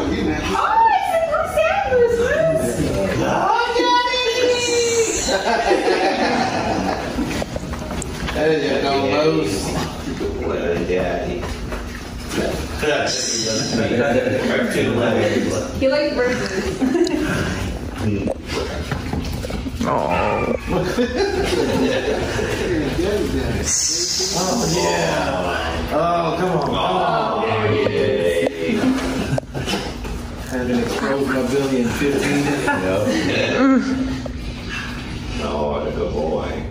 ali, né? Ai, você tá certo, He likes birds. Oh yeah. Oh come on. Oh yeah. Had an explode my billy in 15 minutes. Oh, what a good boy.